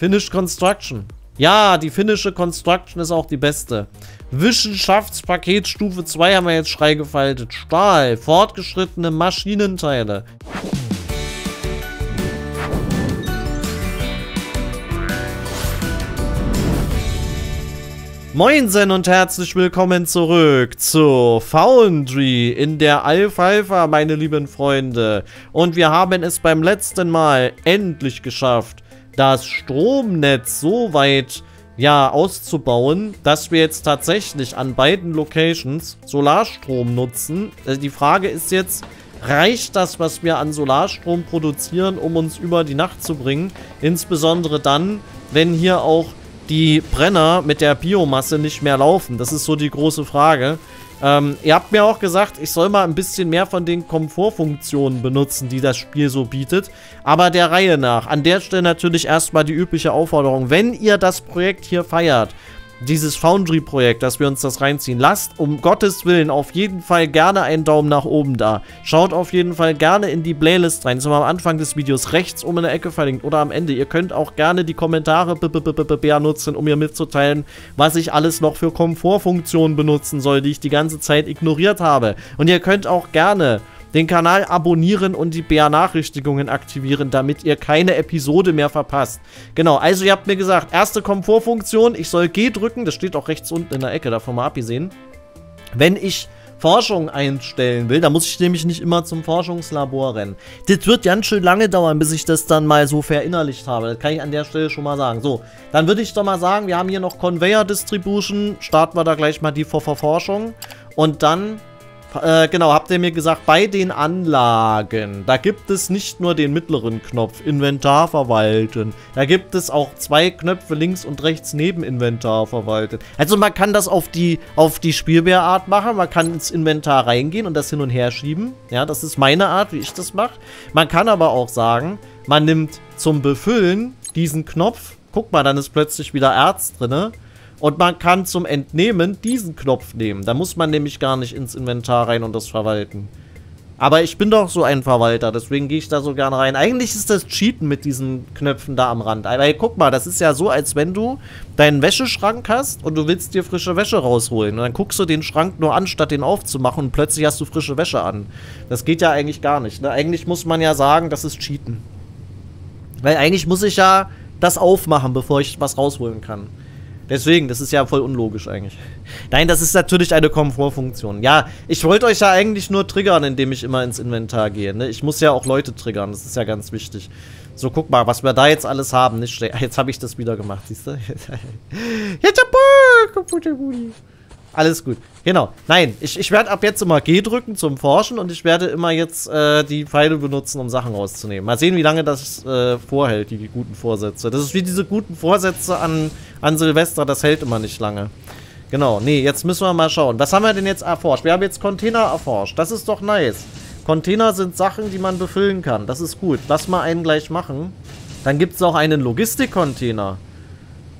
Finished Construction. Ja, die finnische Construction ist auch die beste. Wissenschaftspaket Stufe 2 haben wir jetzt schrei gefaltet. Stahl, fortgeschrittene Maschinenteile. Moinsen und herzlich willkommen zurück zu Foundry in der Alfalfa, meine lieben Freunde. Und wir haben es beim letzten Mal endlich geschafft, das Stromnetz so weit, ja, auszubauen, dass wir jetzt tatsächlich an beiden Locations Solarstrom nutzen. Die Frage ist jetzt, reicht das, was wir an Solarstrom produzieren, um uns über die Nacht zu bringen? Insbesondere dann, wenn hier auch die Brenner mit der Biomasse nicht mehr laufen. Das ist so die große Frage. Ihr habt mir auch gesagt, ich soll mal ein bisschen mehr von den Komfortfunktionen benutzen, die das Spiel so bietet. Aber der Reihe nach. An der Stelle natürlich erstmal die übliche Aufforderung. Wenn ihr das Projekt hier feiert, dieses Foundry-Projekt, dass wir uns das reinziehen, lasst um Gottes Willen auf jeden Fall gerne einen Daumen nach oben da. Schaut auf jeden Fall gerne in die Playlist rein. Das haben wir am Anfang des Videos rechts oben in der Ecke verlinkt oder am Ende. Ihr könnt auch gerne die Kommentare nutzen, um mir mitzuteilen, was ich alles noch für Komfortfunktionen benutzen soll, die ich die ganze Zeit ignoriert habe. Und ihr könnt auch gerne den Kanal abonnieren und die Benachrichtigungen aktivieren, damit ihr keine Episode mehr verpasst. Genau, also ihr habt mir gesagt, erste Komfortfunktion, ich soll G drücken, das steht auch rechts unten in der Ecke, davon mal abgesehen. Wenn ich Forschung einstellen will, da muss ich nämlich nicht immer zum Forschungslabor rennen. Das wird ganz schön lange dauern, bis ich das dann mal so verinnerlicht habe. Das kann ich an der Stelle schon mal sagen. So, dann würde ich doch mal sagen, wir haben hier noch Conveyor Distribution. Starten wir da gleich mal die Verforschung. Und dann genau, habt ihr mir gesagt, bei den Anlagen, da gibt es nicht nur den mittleren Knopf, Inventar verwalten. Da gibt es auch zwei Knöpfe links und rechts neben Inventar verwalten. Also man kann das auf die Spielbärart machen, man kann ins Inventar reingehen und das hin und her schieben. Ja, das ist meine Art, wie ich das mache. Man kann aber auch sagen, man nimmt zum Befüllen diesen Knopf, guck mal, dann ist plötzlich wieder Erz drinne. Und man kann zum Entnehmen diesen Knopf nehmen. Da muss man nämlich gar nicht ins Inventar rein und das verwalten. Aber ich bin doch so ein Verwalter, deswegen gehe ich da so gerne rein. Eigentlich ist das Cheaten mit diesen Knöpfen da am Rand. Aber hey, guck mal, das ist ja so, als wenn du deinen Wäscheschrank hast und du willst dir frische Wäsche rausholen. Und dann guckst du den Schrank nur an, statt den aufzumachen und plötzlich hast du frische Wäsche an. Das geht ja eigentlich gar nicht, ne? Eigentlich muss man ja sagen, das ist Cheaten. Weil eigentlich muss ich ja das aufmachen, bevor ich was rausholen kann. Deswegen, das ist ja voll unlogisch eigentlich. Nein, das ist natürlich eine Komfortfunktion. Ja, ich wollte euch ja eigentlich nur triggern, indem ich immer ins Inventar gehe, ne? Ich muss ja auch Leute triggern, das ist ja ganz wichtig. So, guck mal, was wir da jetzt alles haben. Nicht, jetzt habe ich das wieder gemacht, siehst du? Alles gut. Genau. Nein, ich werde ab jetzt immer G drücken zum Forschen und ich werde immer jetzt die Pfeile benutzen, um Sachen rauszunehmen. Mal sehen, wie lange das vorhält, die guten Vorsätze. Das ist wie diese guten Vorsätze an Silvester, das hält immer nicht lange. Genau, nee, jetzt müssen wir mal schauen. Was haben wir denn jetzt erforscht? Wir haben jetzt Container erforscht. Das ist doch nice. Container sind Sachen, die man befüllen kann. Das ist gut. Lass mal einen gleich machen. Dann gibt es auch einen Logistikcontainer.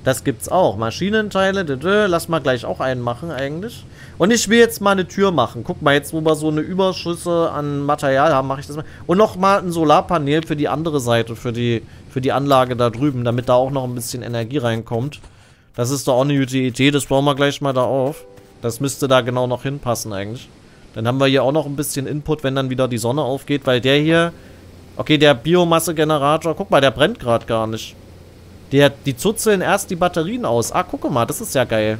Das gibt's auch. Maschinenteile. Lass mal gleich auch einen machen eigentlich. Und ich will jetzt mal eine Tür machen. Guck mal, jetzt wo wir so eine Überschüsse an Material haben, mache ich das mal. Und nochmal ein Solarpanel für die andere Seite, für die Anlage da drüben, damit da auch noch ein bisschen Energie reinkommt. Das ist doch auch eine gute Idee. Das bauen wir gleich mal da auf. Das müsste da genau noch hinpassen eigentlich. Dann haben wir hier auch noch ein bisschen Input, wenn dann wieder die Sonne aufgeht, weil der hier... Okay, der Biomassegenerator, guck mal, der brennt gerade gar nicht. Die zuzeln erst die Batterien aus. Ah, guck mal, das ist ja geil.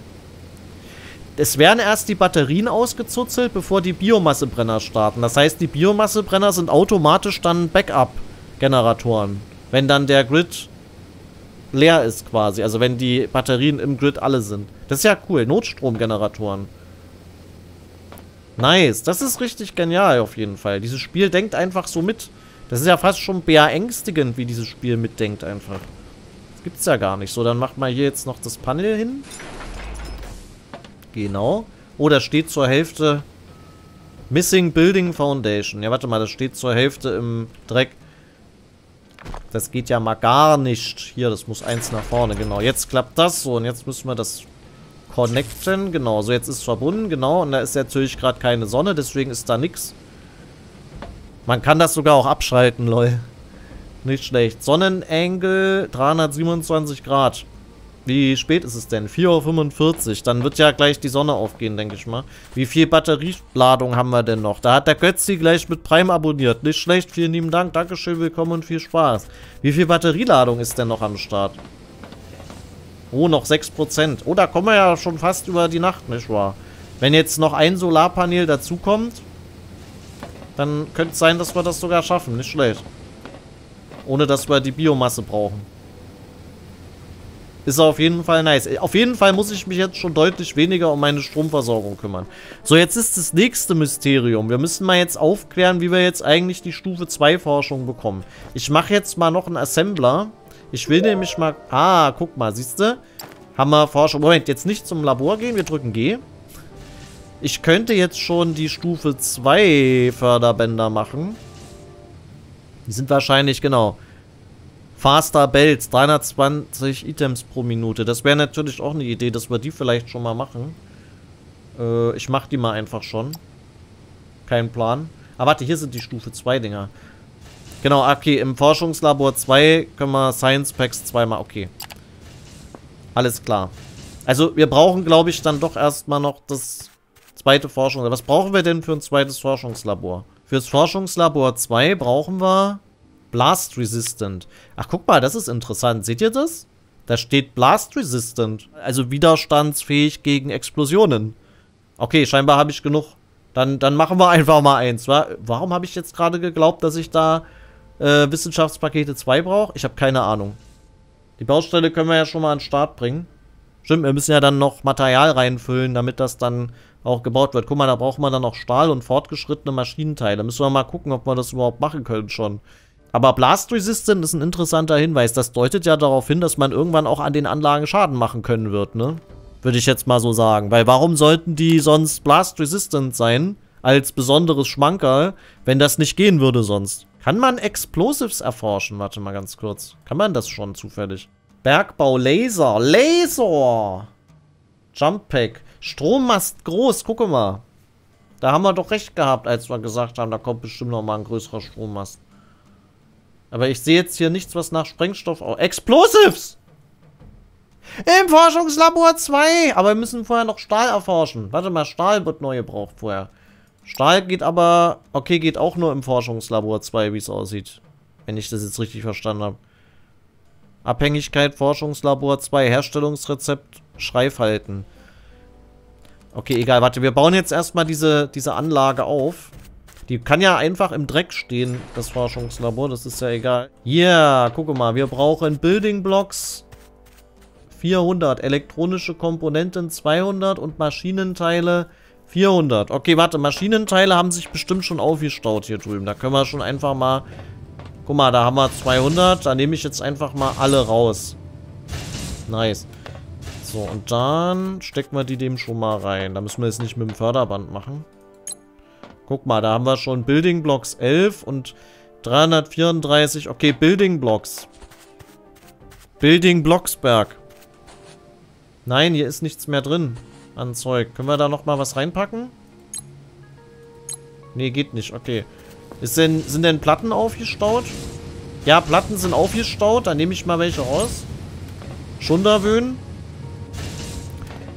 Es werden erst die Batterien ausgezuzelt, bevor die Biomassebrenner starten. Das heißt, die Biomassebrenner sind automatisch dann Backup-Generatoren. Wenn dann der Grid leer ist quasi. Also wenn die Batterien im Grid alle sind. Das ist ja cool. Notstromgeneratoren. Nice. Das ist richtig genial auf jeden Fall. Dieses Spiel denkt einfach so mit. Das ist ja fast schon beängstigend, wie dieses Spiel mitdenkt einfach. Gibt's ja gar nicht. So, dann macht man hier jetzt noch das Panel hin. Genau. Oh, da steht zur Hälfte Missing Building Foundation. Ja, warte mal, das steht zur Hälfte im Dreck. Das geht ja mal gar nicht. Hier, das muss eins nach vorne. Genau, jetzt klappt das so. Und jetzt müssen wir das connecten. Genau, so jetzt ist es verbunden. Genau, und da ist natürlich gerade keine Sonne. Deswegen ist da nichts. Man kann das sogar auch abschalten, lol. nicht schlecht. Sonnenengel 327 Grad. Wie spät ist es denn? 4:45 Uhr. Dann wird ja gleich die Sonne aufgehen, denke ich mal. Wie viel Batterieladung haben wir denn noch? Da hat der Götzi gleich mit Prime abonniert. Nicht schlecht, vielen lieben Dank. Dankeschön, willkommen und viel Spaß. Wie viel Batterieladung ist denn noch am Start? Oh, noch 6%. Oh, da kommen wir ja schon fast über die Nacht, nicht wahr? Wenn jetzt noch ein Solarpanel dazukommt, dann könnte es sein, dass wir das sogar schaffen. Nicht schlecht. Ohne dass wir die Biomasse brauchen. Ist auf jeden Fall nice. Auf jeden Fall muss ich mich jetzt schon deutlich weniger um meine Stromversorgung kümmern. So, jetzt ist das nächste Mysterium. Wir müssen mal jetzt aufklären, wie wir jetzt eigentlich die Stufe 2 Forschung bekommen. Ich mache jetzt mal noch einen Assembler. Ich will nämlich mal... Ah, guck mal, siehst du? Haben wir Forschung... Moment, jetzt nicht zum Labor gehen. Wir drücken G. Ich könnte jetzt schon die Stufe 2 Förderbänder machen. Die sind wahrscheinlich, genau... Faster Belts, 320 Items pro Minute. Das wäre natürlich auch eine Idee, dass wir die vielleicht schon mal machen. Ich mache die mal einfach schon. Kein Plan. Ah, warte, hier sind die Stufe 2 Dinger. Genau, okay, im Forschungslabor 2 können wir Science Packs zweimal, okay. Alles klar. Also, wir brauchen, glaube ich, dann doch erstmal noch das zweite Forschungslabor. Was brauchen wir denn für ein zweites Forschungslabor? Fürs Forschungslabor 2 brauchen wir... Blast Resistant. Ach, guck mal, das ist interessant. Seht ihr das? Da steht Blast Resistant. Also widerstandsfähig gegen Explosionen. Okay, scheinbar habe ich genug. Dann machen wir einfach mal eins. Warum habe ich jetzt gerade geglaubt, dass ich da Wissenschaftspakete 2 brauche? Ich habe keine Ahnung. Die Baustelle können wir ja schon mal an den Start bringen. Stimmt, wir müssen ja dann noch Material reinfüllen, damit das dann auch gebaut wird. Guck mal, da brauchen wir dann noch Stahl und fortgeschrittene Maschinenteile. Müssen wir mal gucken, ob wir das überhaupt machen können schon. Aber Blast Resistant ist ein interessanter Hinweis. Das deutet ja darauf hin, dass man irgendwann auch an den Anlagen Schaden machen können wird, ne? Würde ich jetzt mal so sagen. Weil warum sollten die sonst Blast Resistant sein? Als besonderes Schmankerl, wenn das nicht gehen würde sonst. Kann man Explosives erforschen? Warte mal ganz kurz. Kann man das schon zufällig? Bergbau, Laser. Laser! Jump Pack. Strommast groß, gucke mal. Da haben wir doch recht gehabt, als wir gesagt haben, da kommt bestimmt nochmal ein größerer Strommast. Aber ich sehe jetzt hier nichts, was nach Sprengstoff... Oh, Explosives! Im Forschungslabor 2! Aber wir müssen vorher noch Stahl erforschen. Warte mal, Stahl wird neu gebraucht vorher. Stahl geht aber... Okay, geht auch nur im Forschungslabor 2, wie es aussieht. Wenn ich das jetzt richtig verstanden habe. Abhängigkeit, Forschungslabor 2, Herstellungsrezept, Schreifhalten. Okay, egal, warte, wir bauen jetzt erstmal diese Anlage auf. Die kann ja einfach im Dreck stehen, das Forschungslabor, das ist ja egal. Yeah, guck mal, wir brauchen Building Blocks 400, elektronische Komponenten 200 und Maschinenteile 400. Okay, warte, Maschinenteile haben sich bestimmt schon aufgestaut hier drüben. Da können wir schon einfach mal, guck mal, da haben wir 200, da nehme ich jetzt einfach mal alle raus. Nice. So, und dann stecken wir die dem schon mal rein. Da müssen wir jetzt nicht mit dem Förderband machen. Guck mal, da haben wir schon Building Blocks 11 und 334. Okay, Building Blocks. Building Blocksberg. Nein, hier ist nichts mehr drin an Zeug. Können wir da nochmal was reinpacken? Nee, geht nicht. Okay. Sind denn Platten aufgestaut? Ja, Platten sind aufgestaut. Dann nehme ich mal welche raus. Schunderwöhn.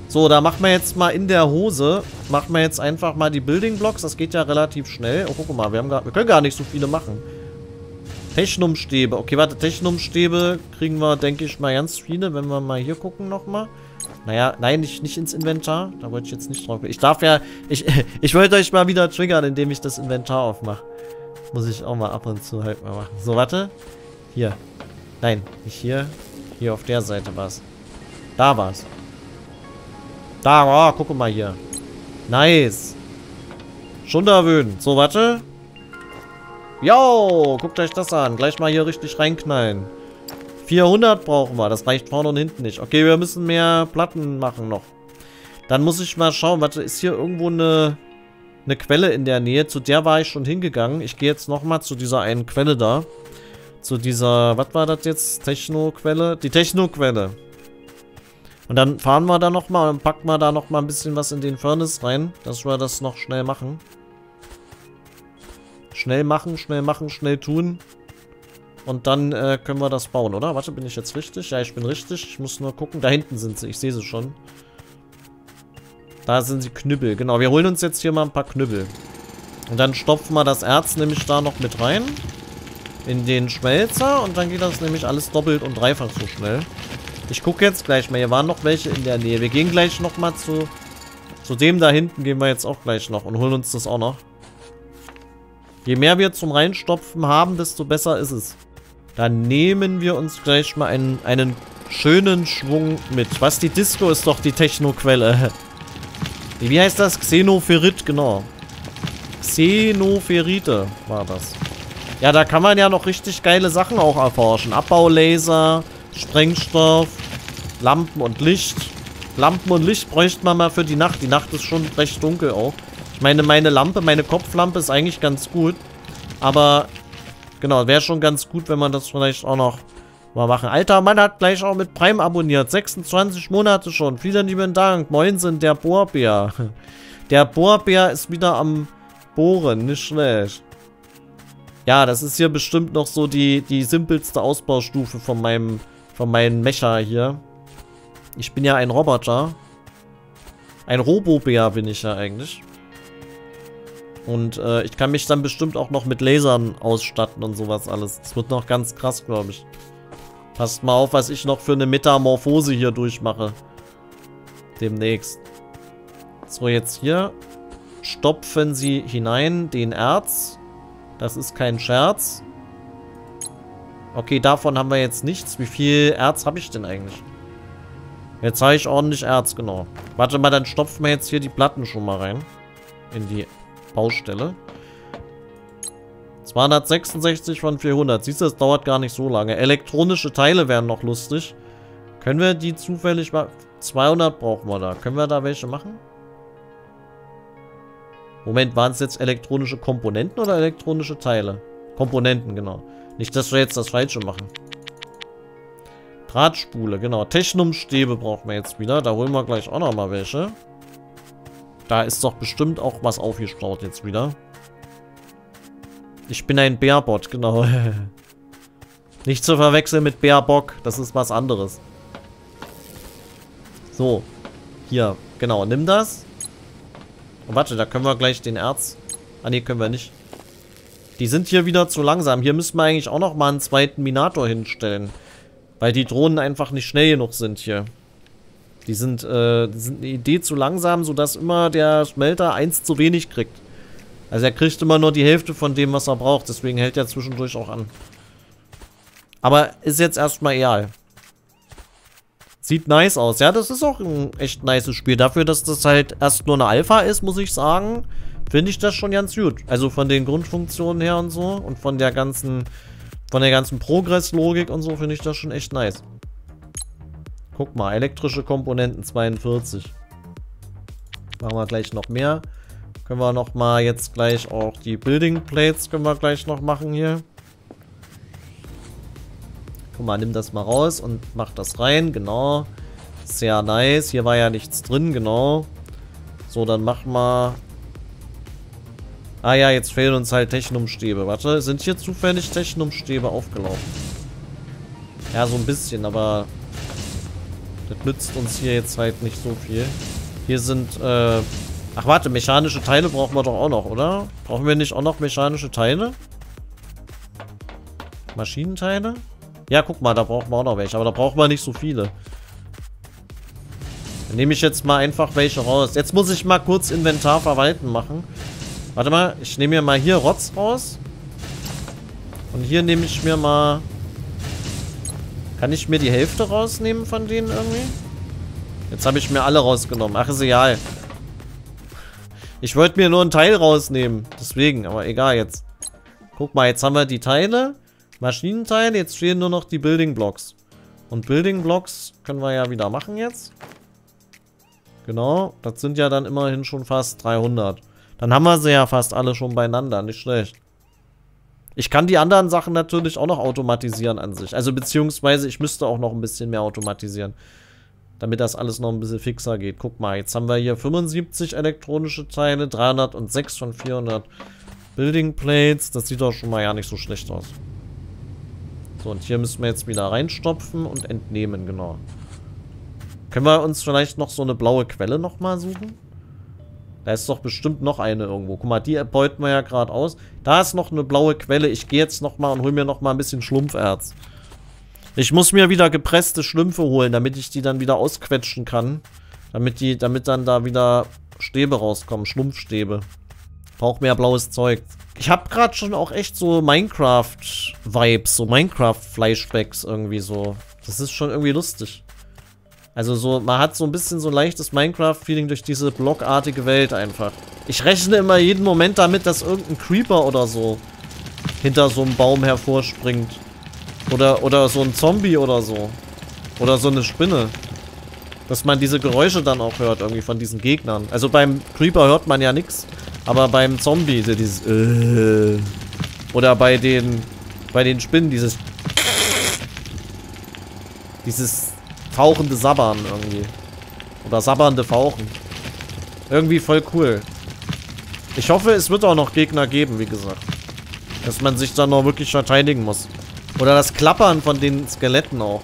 So, da machen wir jetzt mal in der Hose, machen wir jetzt einfach mal die Building Blocks. Das geht ja relativ schnell. Oh, guck mal, wir können gar nicht so viele machen. Technum-Stäbe. Okay, warte, Technum-Stäbe kriegen wir, denke ich mal, ganz viele, wenn wir mal hier gucken nochmal. Naja, nein, nicht ins Inventar. Da wollte ich jetzt nicht drauf. Ich darf ja, ich wollte euch mal wieder triggern, indem ich das Inventar aufmache. Muss ich auch mal ab und zu halt mal machen. So, warte. Hier. Nein, nicht hier. Hier auf der Seite war's. Da war's. Da, oh, guck mal hier. Nice. Schunderwöhn. So, warte. Yo, guckt euch das an. Gleich mal hier richtig reinknallen. 400 brauchen wir. Das reicht vorne und hinten nicht. Okay, wir müssen mehr Platten machen noch. Dann muss ich mal schauen. Warte, ist hier irgendwo eine Quelle in der Nähe? Zu der war ich schon hingegangen. Ich gehe jetzt nochmal zu dieser einen Quelle da. Zu dieser, was war das jetzt? Techno-Quelle? Die Techno-Quelle. Und dann fahren wir da nochmal und packen wir da nochmal ein bisschen was in den Furnace rein, dass wir das noch schnell machen. Schnell machen, schnell tun. Und dann können wir das bauen, oder? Warte, bin ich jetzt richtig? Ja, ich bin richtig. Ich muss nur gucken. Da hinten sind sie. Ich sehe sie schon. Da sind sie Knüppel. Genau, wir holen uns jetzt hier mal ein paar Knüppel. Und dann stopfen wir das Erz nämlich da noch mit rein. In den Schmelzer. Und dann geht das nämlich alles doppelt und dreifach so schnell. Ich gucke jetzt gleich mal. Hier waren noch welche in der Nähe. Wir gehen gleich nochmal zu dem da hinten gehen wir jetzt auch gleich noch und holen uns das auch noch. Je mehr wir zum Reinstopfen haben, desto besser ist es. Dann nehmen wir uns gleich mal einen schönen Schwung mit. Was, die Disco ist doch die Techno-Quelle. Wie heißt das? Xenoferit, genau. Xenoferite war das. Ja, da kann man ja noch richtig geile Sachen auch erforschen. Abbaulaser, Sprengstoff, Lampen und Licht. Lampen und Licht bräuchte man mal für die Nacht. Die Nacht ist schon recht dunkel auch. Ich meine, meine Kopflampe ist eigentlich ganz gut. Aber, genau, wäre schon ganz gut, wenn man das vielleicht auch noch mal machen. Alter Mann hat gleich auch mit Prime abonniert. 26 Monate schon. Vielen lieben Dank. Moin sind der Bohrbär. Der Bohrbär ist wieder am Bohren. Nicht schlecht. Ja, das ist hier bestimmt noch so die simpelste Ausbaustufe von meinem Mecha hier. Ich bin ja ein Roboter. Ein Robobär bin ich ja eigentlich. Und ich kann mich dann bestimmt auch noch mit Lasern ausstatten und sowas alles. Das wird noch ganz krass, glaube ich. Passt mal auf, was ich noch für eine Metamorphose hier durchmache. Demnächst. So, jetzt hier. Stopfen Sie hinein den Erz. Das ist kein Scherz. Okay, davon haben wir jetzt nichts. Wie viel Erz habe ich denn eigentlich? Jetzt habe ich ordentlich Erz, genau. Warte mal, dann stopfen wir jetzt hier die Platten schon mal rein. In die Baustelle. 266 von 400. Siehst du, das dauert gar nicht so lange. Elektronische Teile wären noch lustig. Können wir die zufällig mal... 200 brauchen wir da. Können wir da welche machen? Moment, waren es jetzt elektronische Komponenten oder elektronische Teile? Komponenten, genau. Nicht, dass wir jetzt das Falsche machen. Drahtspule, genau. Technum-Stäbe brauchen wir jetzt wieder. Da holen wir gleich auch noch mal welche. Da ist doch bestimmt auch was aufgestaut jetzt wieder. Ich bin ein Bärbot, genau. Nicht zu verwechseln mit Bärbock. Das ist was anderes. So. Hier, genau. Nimm das. Und warte, da können wir gleich den Erz... Ah, ne, können wir nicht. Die sind hier wieder zu langsam. Hier müssen wir eigentlich auch noch mal einen zweiten Minator hinstellen. Weil die Drohnen einfach nicht schnell genug sind hier. Die sind eine Idee zu langsam, sodass immer der Schmelter 1 zu wenig kriegt. Also er kriegt immer nur die Hälfte von dem, was er braucht. Deswegen hält er zwischendurch auch an. Aber ist jetzt erstmal egal. Sieht nice aus. Ja, das ist auch ein echt nices Spiel. Dafür, dass das halt erst nur eine Alpha ist, muss ich sagen, finde ich das schon ganz gut. Also von den Grundfunktionen her und so. Und von der ganzen... Von der ganzen Progress-Logik und so finde ich das schon echt nice. Guck mal, elektrische Komponenten 42. Machen wir gleich noch mehr. Können wir noch mal jetzt gleich auch die Building Plates können wir gleich noch machen hier. Guck mal, nimm das mal raus und mach das rein, genau. Sehr nice, hier war ja nichts drin, genau. So, dann mach mal... Ah ja, jetzt fehlen uns halt Technum-Stäbe. Warte, sind hier zufällig Technum-Stäbe aufgelaufen? Ja, so ein bisschen, aber das nützt uns hier jetzt halt nicht so viel. Hier sind, ach warte, mechanische Teile brauchen wir doch auch noch, oder? Brauchen wir nicht auch noch mechanische Teile? Maschinenteile? Ja, guck mal, da brauchen wir auch noch welche, aber da brauchen wir nicht so viele. Dann nehme ich jetzt mal einfach welche raus. Jetzt muss ich mal kurz Inventar verwalten machen. Warte mal, ich nehme mir mal hier Rotz raus. Und hier nehme ich mir mal... Kann ich mir die Hälfte rausnehmen von denen irgendwie? Jetzt habe ich mir alle rausgenommen. Ach, ist egal. Ich wollte mir nur einen Teil rausnehmen. Deswegen, aber egal jetzt. Guck mal, jetzt haben wir die Teile. Maschinenteile, jetzt fehlen nur noch die Building Blocks. Und Building Blocks können wir ja wieder machen jetzt. Genau, das sind ja dann immerhin schon fast 300. Dann haben wir sie ja fast alle schon beieinander, nicht schlecht. Ich kann die anderen Sachen natürlich auch noch automatisieren an sich. Also beziehungsweise ich müsste auch noch ein bisschen mehr automatisieren. Damit das alles noch ein bisschen fixer geht. Guck mal, jetzt haben wir hier 75 elektronische Teile, 306 von 400 Building Plates. Das sieht doch schon mal ja nicht so schlecht aus. So, und hier müssen wir jetzt wieder reinstopfen und entnehmen, genau. Können wir uns vielleicht noch so eine blaue Quelle nochmal suchen? Da ist doch bestimmt noch eine irgendwo. Guck mal, die beuten wir ja gerade aus. Da ist noch eine blaue Quelle. Ich gehe jetzt nochmal und hole mir nochmal ein bisschen Schlumpferz. Ich muss mir wieder gepresste Schlümpfe holen, damit ich die dann wieder ausquetschen kann. Damit dann da wieder Stäbe rauskommen, Schlumpfstäbe. Braucht mehr blaues Zeug. Ich habe gerade schon auch echt so Minecraft-Vibes, so Minecraft-Flashbacks irgendwie so. Das ist schon irgendwie lustig. Also so, man hat so ein bisschen so ein leichtes Minecraft-Feeling durch diese blockartige Welt einfach. Ich rechne immer jeden Moment damit, dass irgendein Creeper oder so hinter so einem Baum hervorspringt. Oder so ein Zombie oder so. Oder so eine Spinne. Dass man diese Geräusche dann auch hört irgendwie von diesen Gegnern. Also beim Creeper hört man ja nichts, aber beim Zombie dieses oder bei den Spinnen dieses fauchende Sabbern irgendwie. Oder sabbernde Fauchen. Irgendwie voll cool. Ich hoffe, es wird auch noch Gegner geben, wie gesagt. Dass man sich dann noch wirklich verteidigen muss. Oder das Klappern von den Skeletten auch.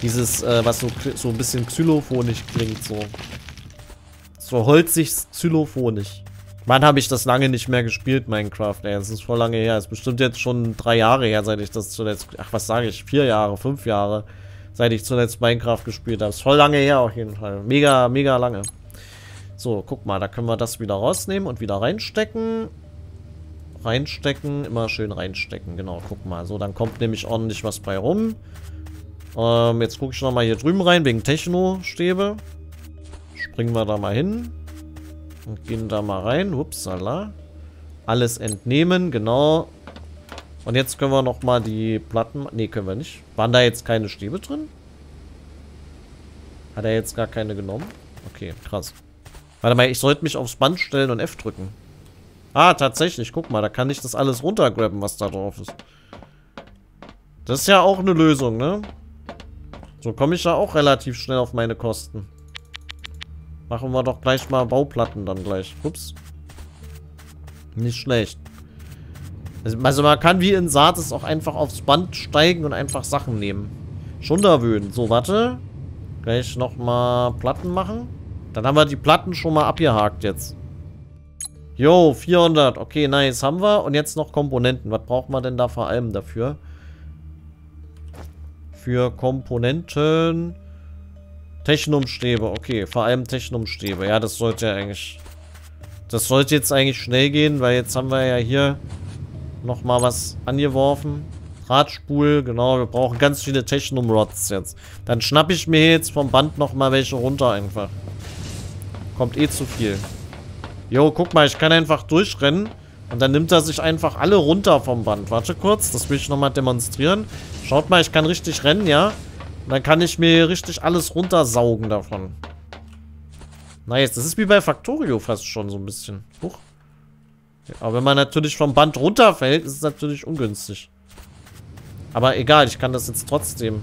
Dieses, was so ein bisschen xylophonisch klingt, so. So holzig xylophonisch. Mann, habe ich das lange nicht mehr gespielt, Minecraft, ey. Das ist voll lange her. Das ist bestimmt jetzt schon 3 Jahre her, seit ich das zuletzt... Ach, was sage ich? 4 Jahre, 5 Jahre, seit ich zuletzt Minecraft gespielt habe. Das ist voll lange her auf jeden Fall. Mega, mega lange. So, guck mal, da können wir das wieder rausnehmen und wieder reinstecken. Reinstecken, immer schön reinstecken, genau, guck mal. So, dann kommt nämlich ordentlich was bei rum. Jetzt gucke ich nochmal hier drüben rein, wegen Techno-Stäbe. Springen wir da mal hin. Und gehen da mal rein. Hupsala. Alles entnehmen, genau. Und jetzt können wir nochmal die Platten... Ne, können wir nicht. Waren da jetzt keine Stäbe drin? Hat er jetzt gar keine genommen? Okay, krass. Warte mal, ich sollte mich aufs Band stellen und F drücken. Ah, tatsächlich, guck mal, da kann ich das alles runtergraben, was da drauf ist. Das ist ja auch eine Lösung, ne? So komme ich ja auch relativ schnell auf meine Kosten. Machen wir doch gleich mal Bauplatten dann gleich. Ups. Nicht schlecht. Also man kann wie in Satis auch einfach aufs Band steigen und einfach Sachen nehmen. Schon da wöhnen. So, warte. Gleich nochmal Platten machen. Dann haben wir die Platten schon mal abgehakt jetzt. Jo, 400. Okay, nice. Haben wir. Und jetzt noch Komponenten. Was braucht man denn da vor allem dafür? Für Komponenten. Technumstäbe, okay. Vor allem Technumstäbe. Ja, das sollte ja eigentlich... Das sollte jetzt eigentlich schnell gehen, weil jetzt haben wir ja hier nochmal was angeworfen. Radspul, genau. Wir brauchen ganz viele Technum-Rods jetzt. Dann schnappe ich mir jetzt vom Band nochmal welche runter einfach. Kommt eh zu viel. Jo, guck mal, ich kann einfach durchrennen. Und dann nimmt er sich einfach alle runter vom Band. Warte kurz, das will ich nochmal demonstrieren. Schaut mal, ich kann richtig rennen, ja? Und dann kann ich mir richtig alles runtersaugen davon. Nice, das ist wie bei Factorio fast schon so ein bisschen. Huch. Ja, aber wenn man natürlich vom Band runterfällt, ist es natürlich ungünstig. Aber egal, ich kann das jetzt trotzdem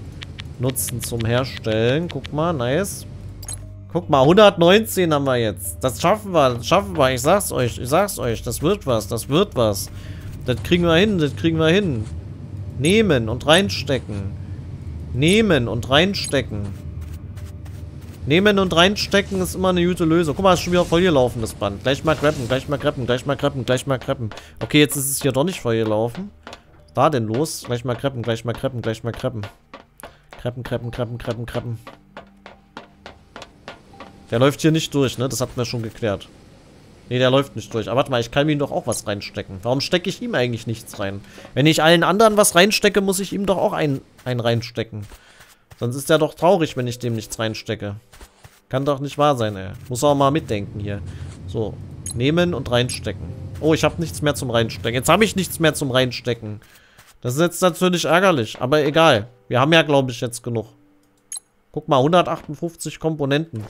nutzen zum Herstellen. Guck mal, nice. Guck mal, 119 haben wir jetzt. Das schaffen wir, Ich sag's euch, Das wird was, Das kriegen wir hin, Nehmen und reinstecken. Nehmen und reinstecken ist immer eine gute Lösung. Guck mal, ist schon wieder voll gelaufen, das Band. Gleich mal grappen, Okay, jetzt ist es hier doch nicht voll gelaufen. Was war denn los? Gleich mal grappen, Grappen. Der läuft hier nicht durch, ne? Das hatten wir schon geklärt. Ne, der läuft nicht durch. Aber warte mal, ich kann ihm doch auch was reinstecken. Warum stecke ich ihm eigentlich nichts rein? Wenn ich allen anderen was reinstecke, muss ich ihm doch auch einen reinstecken. Sonst ist er doch traurig, wenn ich dem nichts reinstecke. Kann doch nicht wahr sein, ey. Muss auch mal mitdenken hier. So, nehmen und reinstecken. Oh, ich habe nichts mehr zum Reinstecken. Jetzt habe ich nichts mehr zum Reinstecken. Das ist jetzt natürlich ärgerlich, aber egal. Wir haben ja, glaube ich, jetzt genug. Guck mal, 158 Komponenten.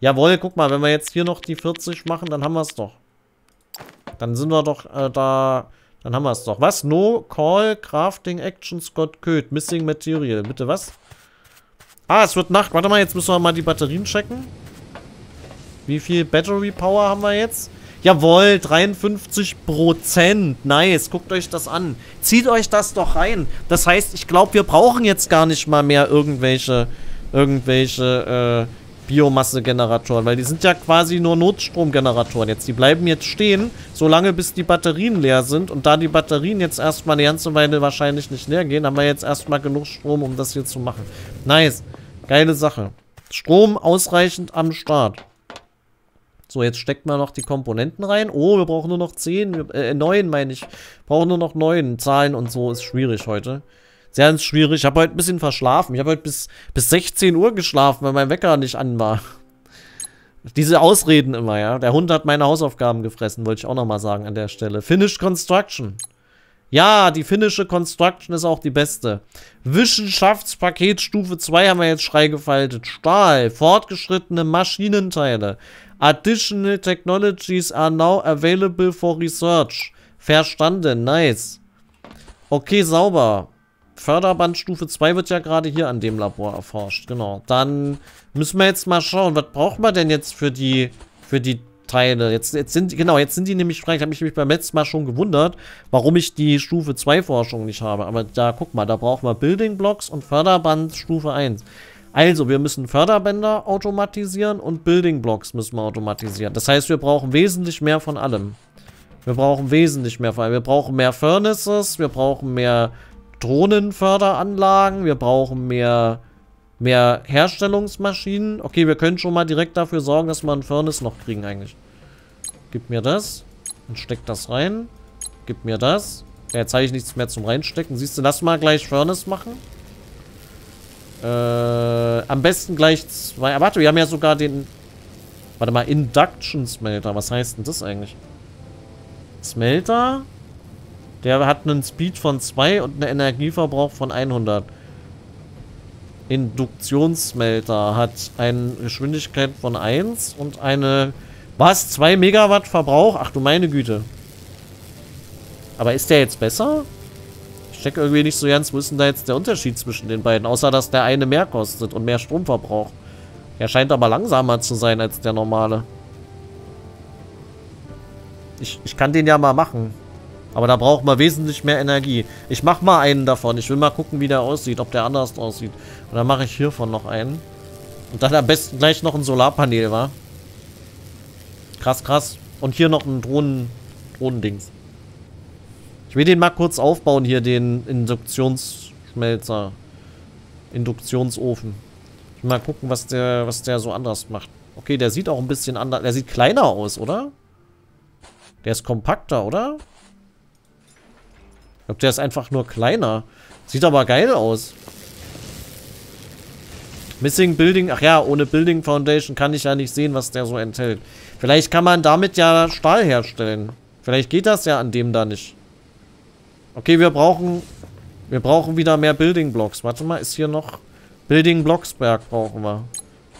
Jawohl, guck mal, wenn wir jetzt hier noch die 40 machen, dann haben wir es doch. Dann sind wir doch da... Dann haben wir es doch. Was? No Call Crafting Action Scott Köth. Missing Material. Bitte was? Ah, es wird Nacht. Warte mal, jetzt müssen wir mal die Batterien checken. Wie viel Battery Power haben wir jetzt? Jawohl, 53%. Nice, guckt euch das an. Zieht euch das doch rein. Das heißt, ich glaube, wir brauchen jetzt gar nicht mal mehr irgendwelche Biomasse-Generatoren, weil die sind ja quasi nur Notstromgeneratoren jetzt. Die bleiben jetzt stehen, solange bis die Batterien leer sind. Und da die Batterien jetzt erstmal eine ganze Weile wahrscheinlich nicht leer gehen, haben wir jetzt erstmal genug Strom, um das hier zu machen. Nice. Geile Sache. Strom ausreichend am Start. So, jetzt steckt man noch die Komponenten rein. Oh, wir brauchen nur noch 9 meine ich. Brauchen nur noch 9 Zahlen und so. Ist schwierig heute. Sehr schwierig. Ich habe heute ein bisschen verschlafen. Ich habe heute bis 16 Uhr geschlafen, weil mein Wecker nicht an war. Diese Ausreden immer, ja. Der Hund hat meine Hausaufgaben gefressen, wollte ich auch nochmal sagen an der Stelle. Finished Construction. Ja, die finnische Construction ist auch die beste. Wissenschaftspaket Stufe 2 haben wir jetzt schreigefaltet. Stahl, fortgeschrittene Maschinenteile. Additional technologies are now available for research. Verstanden, nice. Okay, sauber. Förderband Stufe 2 wird ja gerade hier an dem Labor erforscht, genau. Dann müssen wir jetzt mal schauen, was brauchen wir denn jetzt für die Teile. Jetzt sind die nämlich frei. Ich habe mich beim letzten Mal schon gewundert, warum ich die Stufe 2 Forschung nicht habe. Aber da, guck mal, da brauchen wir Building Blocks und Förderband Stufe 1. Also, wir müssen Förderbänder automatisieren und Building Blocks müssen wir automatisieren. Das heißt, wir brauchen wesentlich mehr von allem. Wir brauchen mehr Furnaces, wir brauchen mehr Drohnenförderanlagen, wir brauchen mehr Herstellungsmaschinen. Okay, wir können schon mal direkt dafür sorgen, dass wir ein Furnace noch kriegen eigentlich. Gib mir das und steck das rein. Gib mir das. Ja, jetzt habe ich nichts mehr zum Reinstecken. Siehst du, lass mal gleich Furnace machen. Am besten gleich 2. Aber warte, wir haben ja sogar den... Warte mal, Induction Smelter. Was heißt denn das eigentlich? Smelter? Der hat einen Speed von 2 und einen Energieverbrauch von 100. Induktionssmelter hat eine Geschwindigkeit von 1 und eine... Was? 2 Megawatt Verbrauch? Ach du meine Güte. Aber ist der jetzt besser? Ich check irgendwie nicht so ganz, wo ist denn da jetzt der Unterschied zwischen den beiden? Außer, dass der eine mehr kostet und mehr Strom verbraucht. Er scheint aber langsamer zu sein als der normale. Ich kann den ja mal machen. Aber da braucht man wesentlich mehr Energie. Ich mach mal einen davon. Ich will mal gucken, wie der aussieht, ob der anders aussieht. Und dann mache ich hiervon noch einen. Und dann am besten gleich noch ein Solarpanel, wa? Krass, krass. Und hier noch ein Drohnendings. Ich will den mal kurz aufbauen hier, den Induktionsschmelzer. Induktionsofen. Ich will mal gucken, was der so anders macht. Okay, der sieht auch ein bisschen anders. Der sieht kleiner aus, oder? Der ist kompakter, oder? Ich glaube, der ist einfach nur kleiner. Sieht aber geil aus. Missing Building. Ach ja, ohne Building Foundation kann ich ja nicht sehen, was der so enthält. Vielleicht kann man damit ja Stahl herstellen. Vielleicht geht das ja an dem da nicht. Okay, wir brauchen wieder mehr Building Blocks. Warte mal, ist hier noch Building Blocksberg brauchen wir.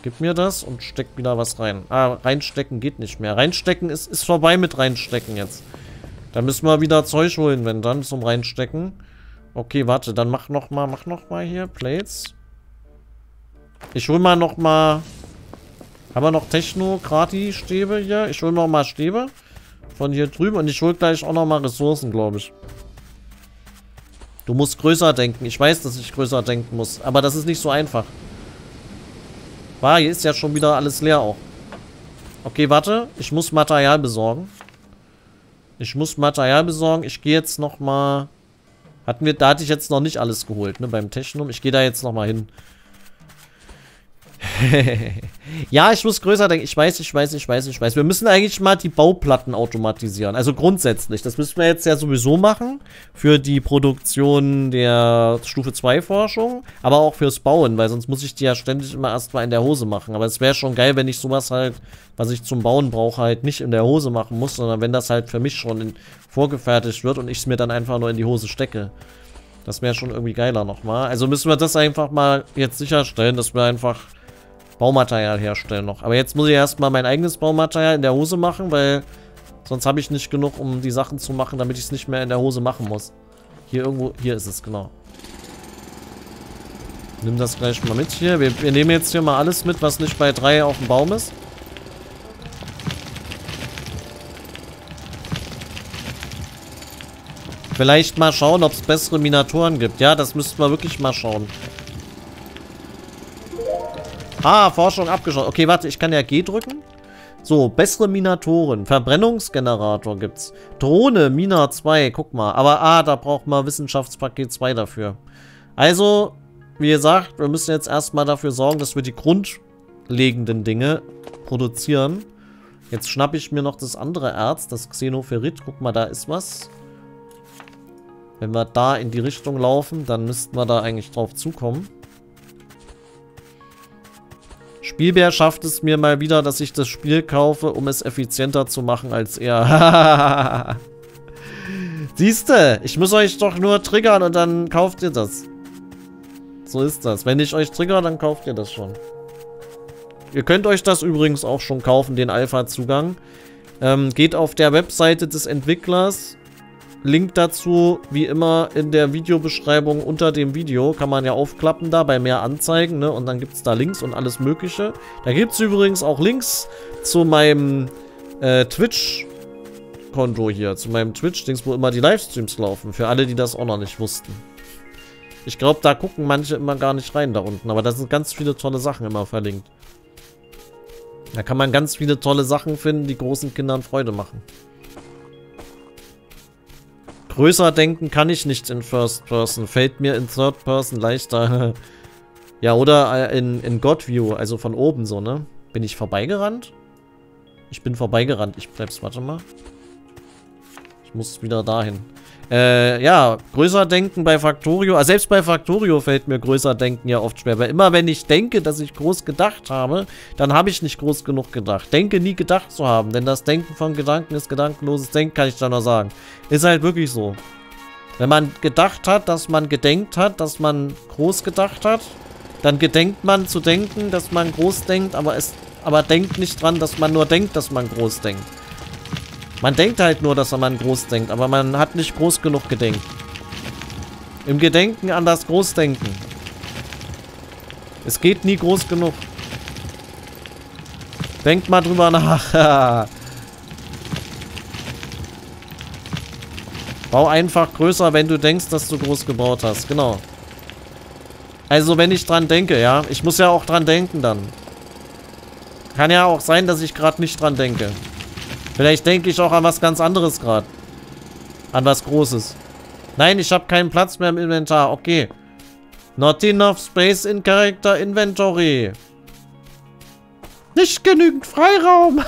Gib mir das und steck wieder was rein. Ah, reinstecken geht nicht mehr. Reinstecken ist vorbei mit reinstecken jetzt. Da müssen wir wieder Zeug holen, wenn dann, zum Reinstecken. Okay, warte, dann mach noch mal hier Plates. Ich hol mal noch mal... Haben wir noch Technokrati-Stäbe hier? Ich hol noch mal Stäbe von hier drüben und ich hol gleich auch noch mal Ressourcen, glaube ich. Du musst größer denken. Ich weiß, dass ich größer denken muss, aber das ist nicht so einfach. War, hier ist ja schon wieder alles leer auch. Okay, warte, ich muss Material besorgen. Ich gehe jetzt nochmal... Da hatte ich jetzt noch nicht alles geholt, ne, beim Technum. Ich gehe da jetzt nochmal hin. Ja, ich muss größer denken. Ich weiß. Wir müssen eigentlich mal die Bauplatten automatisieren. Also grundsätzlich. Das müssen wir jetzt ja sowieso machen. Für die Produktion der Stufe 2 Forschung. Aber auch fürs Bauen, weil sonst muss ich die ja ständig immer erstmal in der Hose machen. Aber es wäre schon geil, wenn ich sowas halt, was ich zum Bauen brauche, halt nicht in der Hose machen muss, sondern wenn das halt für mich schon vorgefertigt wird und ich es mir dann einfach nur in die Hose stecke. Das wäre schon irgendwie geiler nochmal. Also müssen wir das einfach mal jetzt sicherstellen, dass wir einfach Baumaterial herstellen noch. Aber jetzt muss ich erstmal mein eigenes Baumaterial in der Hose machen, weil sonst habe ich nicht genug, um die Sachen zu machen, damit ich es nicht mehr in der Hose machen muss. Hier irgendwo, hier ist es, genau. Nimm das gleich mal mit hier. Wir nehmen jetzt hier mal alles mit, was nicht bei 3 auf dem Baum ist. Vielleicht mal schauen, ob es bessere Minatoren gibt. Ja, das müssten wir wirklich mal schauen. Ah, Forschung abgeschlossen. Okay, warte, ich kann ja G drücken. So, bessere Minatoren. Verbrennungsgenerator gibt's. Drohne, Mina 2, guck mal. Aber ah, da braucht man Wissenschaftspaket 2 dafür. Also, wie gesagt, wir müssen jetzt erstmal dafür sorgen, dass wir die grundlegenden Dinge produzieren. Jetzt schnappe ich mir noch das andere Erz, das Xenoferit. Guck mal, da ist was. Wenn wir da in die Richtung laufen, dann müssten wir da eigentlich drauf zukommen. Spielbär schafft es mir mal wieder, dass ich das Spiel kaufe, um es effizienter zu machen als er. Siehste, ich muss euch doch nur triggern und dann kauft ihr das. So ist das. Wenn ich euch trigger, dann kauft ihr das schon. Ihr könnt euch das übrigens auch schon kaufen, den Alpha-Zugang. Geht auf der Webseite des Entwicklers. Link dazu, wie immer, in der Videobeschreibung unter dem Video. Kann man ja aufklappen da bei mehr Anzeigen, ne? Und dann gibt es da Links und alles Mögliche. Da gibt es übrigens auch Links zu meinem Twitch-Konto hier. Zu meinem Twitch-Dings, wo immer die Livestreams laufen. Für alle, die das auch noch nicht wussten. Ich glaube, da gucken manche immer gar nicht rein da unten. Aber da sind ganz viele tolle Sachen immer verlinkt. Da kann man ganz viele tolle Sachen finden, die großen Kindern Freude machen. Größer denken kann ich nicht in First Person. Fällt mir in Third Person leichter. Ja, oder in God View, also von oben so, ne? Bin ich vorbeigerannt? Ich bin vorbeigerannt. Ich bleib's, warte mal. Ich muss wieder dahin. Ja, größer denken bei Factorio. Also selbst bei Factorio fällt mir größer denken ja oft schwer. Weil immer wenn ich denke, dass ich groß gedacht habe, dann habe ich nicht groß genug gedacht. Denke nie gedacht zu haben, denn das Denken von Gedanken ist gedankenloses Denken, kann ich da nur sagen. Ist halt wirklich so. Wenn man gedacht hat, dass man gedenkt hat, dass man groß gedacht hat, dann gedenkt man zu denken, dass man groß denkt, aber denkt nicht dran, dass man nur denkt, dass man groß denkt. Man denkt halt nur, dass man groß denkt, aber man hat nicht groß genug gedenkt. Im Gedenken an das Großdenken. Es geht nie groß genug. Denkt mal drüber nach. Bau einfach größer, wenn du denkst, dass du groß gebaut hast. Genau. Also wenn ich dran denke, ja. Ich muss ja auch dran denken dann. Kann ja auch sein, dass ich gerade nicht dran denke. Vielleicht denke ich auch an was ganz anderes gerade. An was Großes. Nein, ich habe keinen Platz mehr im Inventar. Okay. Not enough space in Character Inventory. Nicht genügend Freiraum.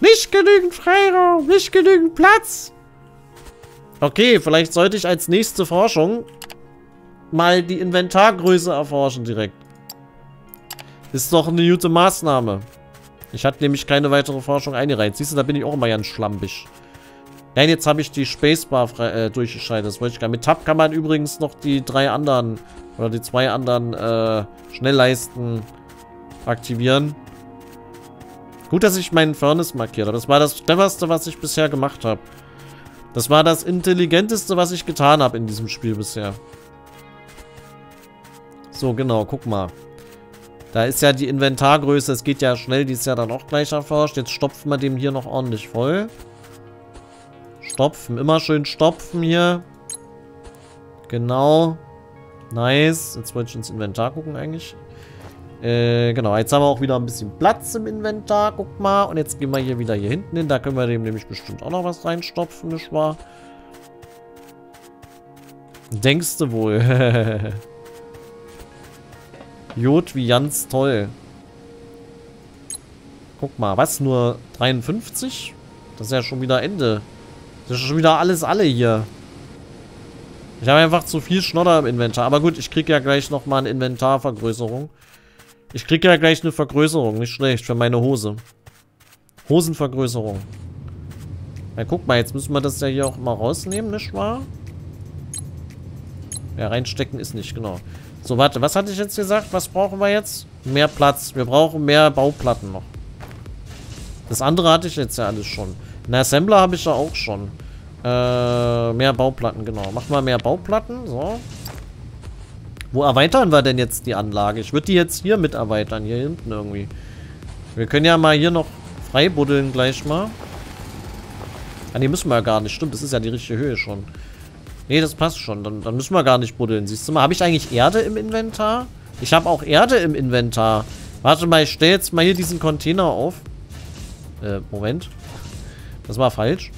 Nicht genügend Freiraum. Nicht genügend Platz. Okay, vielleicht sollte ich als nächste Forschung mal die Inventargröße erforschen direkt. Ist doch eine gute Maßnahme. Ich hatte nämlich keine weitere Forschung eingereiht. Siehst du, da bin ich auch immer ganz schlampig. Nein, jetzt habe ich die Spacebar durchgeschaltet. Das wollte ich gar nicht. Mit Tab kann man übrigens noch die drei anderen oder die zwei anderen Schnellleisten aktivieren. Gut, dass ich meinen Furnace markiert habe. Das war das Cleverste, was ich bisher gemacht habe. Das war das Intelligenteste, was ich getan habe in diesem Spiel bisher. So, genau, guck mal. Da ist ja die Inventargröße, es geht ja schnell, die ist ja dann auch gleich erforscht. Jetzt stopfen wir dem hier noch ordentlich voll. Stopfen, immer schön stopfen hier. Genau. Nice. Jetzt wollte ich ins Inventar gucken eigentlich. Genau, jetzt haben wir auch wieder ein bisschen Platz im Inventar, guck mal. Und jetzt gehen wir hier wieder hier hinten hin, da können wir dem nämlich bestimmt auch noch was reinstopfen, nicht wahr? Denkst du wohl. Jod wie ganz toll. Guck mal, was? Nur 53? Das ist ja schon wieder Ende. Das ist schon wieder alles alle hier. Ich habe einfach zu viel Schnodder im Inventar. Aber gut, ich kriege ja gleich nochmal eine Inventarvergrößerung. Ich kriege ja gleich eine Vergrößerung. Nicht schlecht, für meine Hose. Hosenvergrößerung. Na guck mal, jetzt müssen wir das ja hier auch mal rausnehmen, nicht wahr? Ja, reinstecken ist nicht, genau. So, warte, was hatte ich jetzt gesagt? Was brauchen wir jetzt? Mehr Platz. Wir brauchen mehr Bauplatten noch. Das andere hatte ich jetzt ja alles schon. Einen Assembler habe ich ja auch schon. Mehr Bauplatten, genau. Mach mal mehr Bauplatten, so. Wo erweitern wir denn jetzt die Anlage? Ich würde die jetzt hier mit erweitern, hier hinten irgendwie. Wir können ja mal hier noch freibuddeln gleich mal. Ah, die müssen wir ja gar nicht. Stimmt, das ist ja die richtige Höhe schon. Nee, das passt schon. Dann müssen wir gar nicht buddeln. Siehst du mal, habe ich eigentlich Erde im Inventar? Ich habe auch Erde im Inventar. Warte mal, ich stelle jetzt mal hier diesen Container auf. Moment. Das war falsch.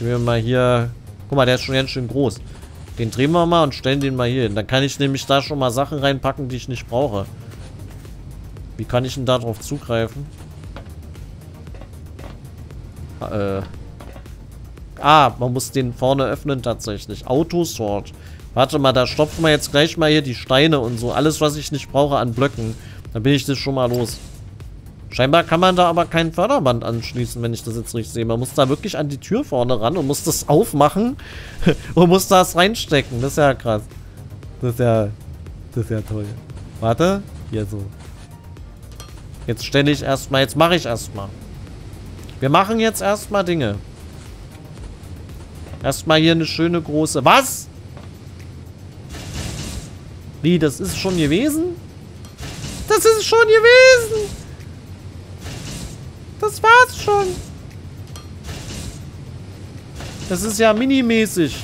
Gehen wir mal hier... Guck mal, der ist schon ganz schön groß. Den drehen wir mal und stellen den mal hier hin. Dann kann ich nämlich da schon mal Sachen reinpacken, die ich nicht brauche. Wie kann ich denn da drauf zugreifen? Man muss den vorne öffnen tatsächlich. Autosort. Warte mal, da stopfen wir jetzt gleich mal hier die Steine und so. Alles, was ich nicht brauche an Blöcken. Dann bin ich das schon mal los. Scheinbar kann man da aber kein Förderband anschließen, wenn ich das jetzt richtig sehe. Man muss da wirklich an die Tür vorne ran und muss das aufmachen und muss das reinstecken. Das ist ja krass. Das ist ja toll. Warte. Hier so. Jetzt mache ich erstmal. Wir machen jetzt erstmal Dinge. Erstmal hier eine schöne große... Was? Wie, das ist schon gewesen? Das ist schon gewesen! Das war's schon! Das ist ja minimäßig.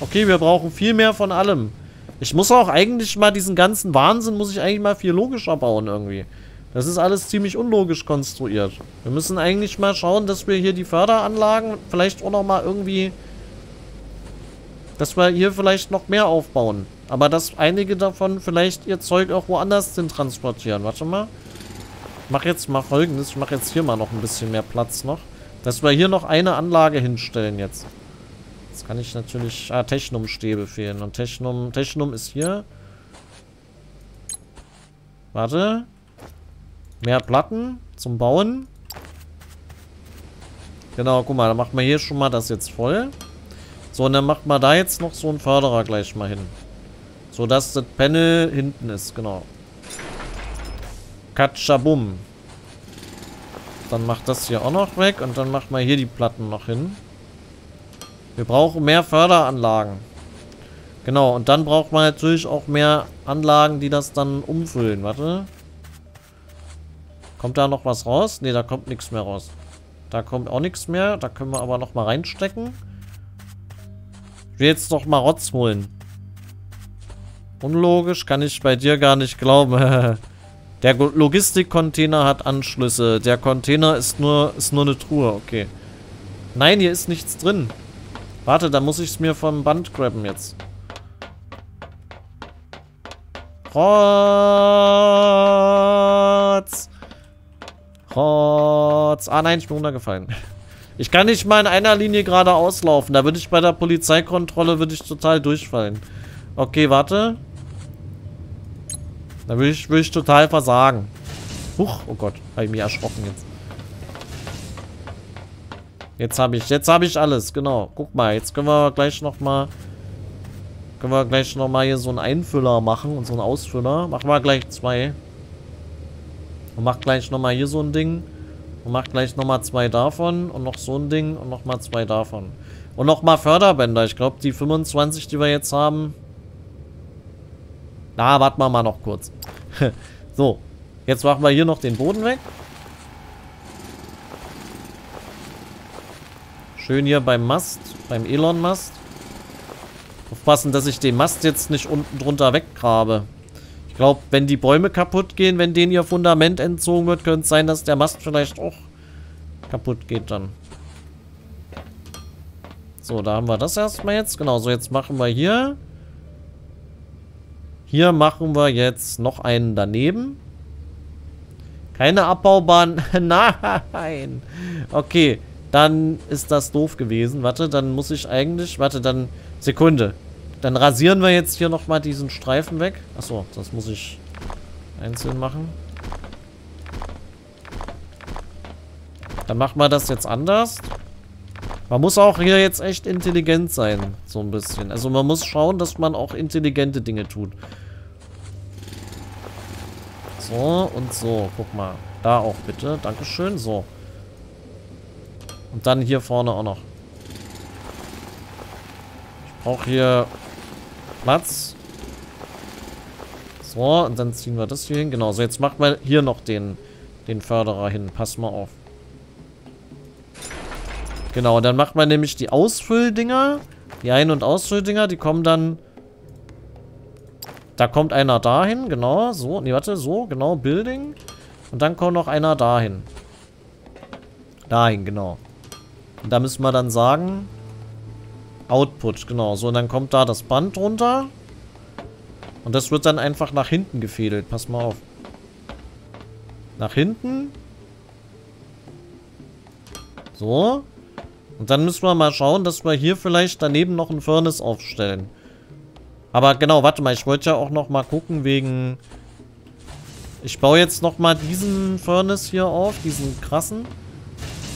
Okay, wir brauchen viel mehr von allem. Ich muss auch eigentlich mal diesen ganzen Wahnsinn, muss ich eigentlich mal viel logischer bauen irgendwie. Das ist alles ziemlich unlogisch konstruiert. Wir müssen eigentlich mal schauen, dass wir hier die Förderanlagen vielleicht auch noch mal irgendwie... Dass wir hier vielleicht noch mehr aufbauen. Aber dass einige davon vielleicht ihr Zeug auch woanders hin transportieren. Warte mal. Ich mache jetzt mal Folgendes. Ich mache jetzt hier mal noch ein bisschen mehr Platz noch. Dass wir hier noch eine Anlage hinstellen jetzt. Jetzt kann ich natürlich... Ah, Technum-Stäbe fehlen. Und Technum ist hier. Warte... Mehr Platten zum Bauen. Genau, guck mal, dann macht man hier schon mal das jetzt voll. So, und dann macht man da jetzt noch so einen Förderer gleich mal hin. So, dass das Panel hinten ist, genau. Katschabum. Dann macht das hier auch noch weg und dann macht man hier die Platten noch hin. Wir brauchen mehr Förderanlagen. Genau, und dann braucht man natürlich auch mehr Anlagen, die das dann umfüllen. Warte. Kommt da noch was raus? Ne, da kommt nichts mehr raus. Da kommt auch nichts mehr. Da können wir aber noch mal reinstecken. Ich will jetzt noch mal Rotz holen. Unlogisch, kann ich bei dir gar nicht glauben. Der Logistikcontainer hat Anschlüsse. Der Container ist nur eine Truhe. Okay. Nein, hier ist nichts drin. Warte, da muss ich es mir vom Band grabben jetzt. Rotz! Ah nein, ich bin runtergefallen. Ich kann nicht mal in einer Linie geradeaus laufen. Da würde ich bei der Polizeikontrolle total durchfallen. Okay, warte. Da würde ich total versagen. Huch, oh Gott, habe ich mich erschrocken jetzt. Jetzt habe ich alles, genau. Guck mal, jetzt können wir gleich nochmal hier so einen Einfüller machen und so einen Ausfüller. Machen wir gleich zwei. Und mach gleich nochmal hier so ein Ding. Und mach gleich nochmal zwei davon. Und noch so ein Ding. Und nochmal zwei davon. Und nochmal Förderbänder. Ich glaube, die 25, die wir jetzt haben. Na, warten wir mal noch kurz. So. Jetzt machen wir hier noch den Boden weg. Schön hier beim Mast. Beim Elon-Mast. Aufpassen, dass ich den Mast jetzt nicht unten drunter weggrabe. Ich glaube, wenn die Bäume kaputt gehen, wenn denen ihr Fundament entzogen wird, könnte es sein, dass der Mast vielleicht auch kaputt geht dann. So, da haben wir das erstmal jetzt. Genau, so jetzt machen wir hier. Hier machen wir jetzt noch einen daneben. Keine abbaubaren. Nein. Okay, dann ist das doof gewesen. Warte, dann muss ich eigentlich... Warte, dann... Sekunde. Dann rasieren wir jetzt hier nochmal diesen Streifen weg. Achso, das muss ich einzeln machen. Dann machen wir das jetzt anders. Man muss auch hier jetzt echt intelligent sein. So ein bisschen. Also man muss schauen, dass man auch intelligente Dinge tut. So und so. Guck mal. Da auch bitte. Dankeschön. So. Und dann hier vorne auch noch. Ich brauche hier... Platz. So, und dann ziehen wir das hier hin. Genau, so jetzt macht man hier noch den Förderer hin. Pass mal auf. Genau, dann macht man nämlich die Ausfülldinger. Die Ein- und Ausfülldinger, die kommen dann... Da kommt einer dahin, genau, so. Nee, warte, so, genau, Building. Und dann kommt noch einer dahin. Dahin, genau. Und da müssen wir dann sagen... Output, genau, so. Und dann kommt da das Band runter. Und das wird dann einfach nach hinten gefädelt. Pass mal auf. Nach hinten. So. Und dann müssen wir mal schauen, dass wir hier vielleicht daneben noch ein Furnace aufstellen. Aber genau, warte mal. Ich wollte ja auch noch mal gucken wegen... Ich baue jetzt noch mal diesen Furnace hier auf. Diesen krassen.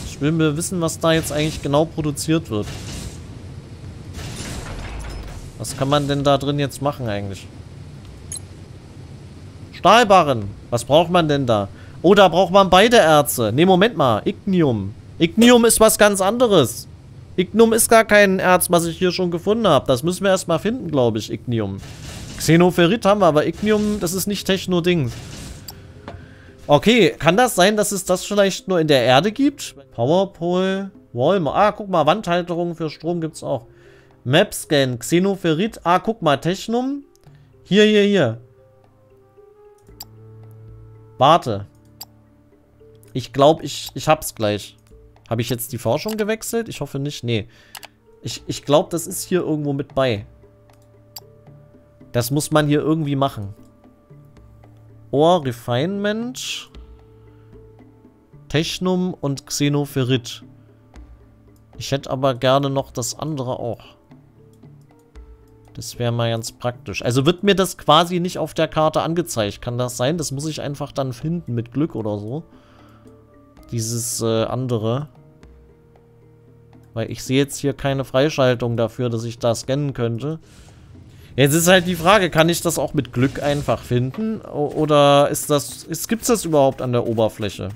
Ich will mir wissen, was da jetzt eigentlich genau produziert wird. Was kann man denn da drin jetzt machen eigentlich? Stahlbarren. Was braucht man denn da? Oh, da braucht man beide Erze. Ne, Moment mal. Ignium. Ignium ist was ganz anderes. Ignium ist gar kein Erz, was ich hier schon gefunden habe. Das müssen wir erstmal finden, glaube ich, Ignium. Xenoferit haben wir, aber Ignium, das ist nicht Techno-Ding. Okay, kann das sein, dass es das vielleicht nur in der Erde gibt? Powerpole, Wallmount. Ah, guck mal, Wandhalterungen für Strom gibt es auch. Mapscan, Xenoferit. Ah, guck mal, Technum. Hier, hier, hier. Warte. Ich glaube, ich hab's gleich. Habe ich jetzt die Forschung gewechselt? Ich hoffe nicht. Nee. Ich glaube, das ist hier irgendwo mit bei. Das muss man hier irgendwie machen. Ore, Refinement. Technum und Xenoferit. Ich hätte aber gerne noch das andere auch. Das wäre mal ganz praktisch. Also wird mir das quasi nicht auf der Karte angezeigt. Kann das sein? Das muss ich einfach dann finden, mit Glück oder so. Dieses andere. Weil ich sehe jetzt hier keine Freischaltung dafür, dass ich da scannen könnte. Jetzt ist halt die Frage, kann ich das auch mit Glück einfach finden? Oder ist das, gibt's das überhaupt an der Oberfläche?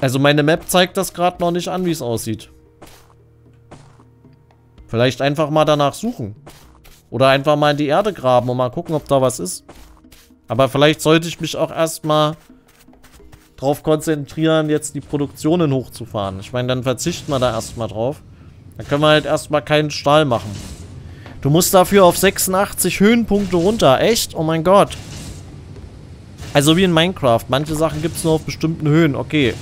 Also meine Map zeigt das gerade noch nicht an, wie es aussieht. Vielleicht einfach mal danach suchen. Oder einfach mal in die Erde graben und mal gucken, ob da was ist. Aber vielleicht sollte ich mich auch erstmal drauf konzentrieren, jetzt die Produktionen hochzufahren. Ich meine, dann verzichten wir da erstmal drauf. Dann können wir halt erstmal keinen Stahl machen. Du musst dafür auf 86 Höhenpunkte runter. Echt? Oh mein Gott. Also wie in Minecraft. Manche Sachen gibt es nur auf bestimmten Höhen. Okay.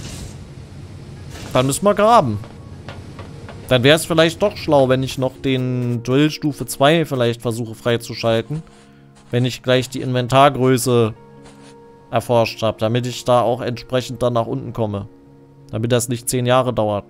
Dann müssen wir graben. Dann wäre es vielleicht doch schlau, wenn ich noch den Drill Stufe 2 vielleicht versuche freizuschalten. Wenn ich gleich die Inventargröße erforscht habe. Damit ich da auch entsprechend dann nach unten komme. Damit das nicht 10 Jahre dauert.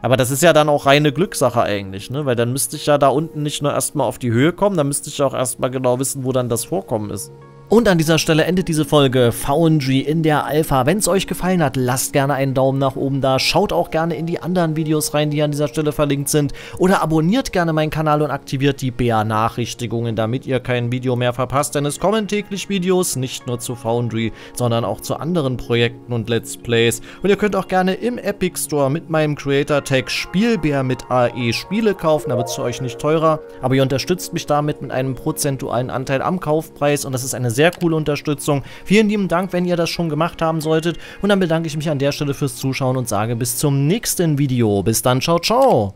Aber das ist ja dann auch reine Glückssache eigentlich, ne? Weil dann müsste ich ja da unten nicht nur erstmal auf die Höhe kommen. Dann müsste ich ja auch erstmal genau wissen, wo dann das Vorkommen ist. Und an dieser Stelle endet diese Folge Foundry in der Alpha. Wenn es euch gefallen hat, lasst gerne einen Daumen nach oben da. Schaut auch gerne in die anderen Videos rein, die an dieser Stelle verlinkt sind. Oder abonniert gerne meinen Kanal und aktiviert die Benachrichtigungen, damit ihr kein Video mehr verpasst. Denn es kommen täglich Videos, nicht nur zu Foundry, sondern auch zu anderen Projekten und Let's Plays. Und ihr könnt auch gerne im Epic Store mit meinem Creator-Tag Spielbär mit AE Spiele kaufen. Da wird es für euch nicht teurer. Aber ihr unterstützt mich damit mit einem prozentualen Anteil am Kaufpreis. Und das ist eine sehr coole Unterstützung. Vielen lieben Dank, wenn ihr das schon gemacht haben solltet. Und dann bedanke ich mich an der Stelle fürs Zuschauen und sage bis zum nächsten Video. Bis dann, ciao, ciao!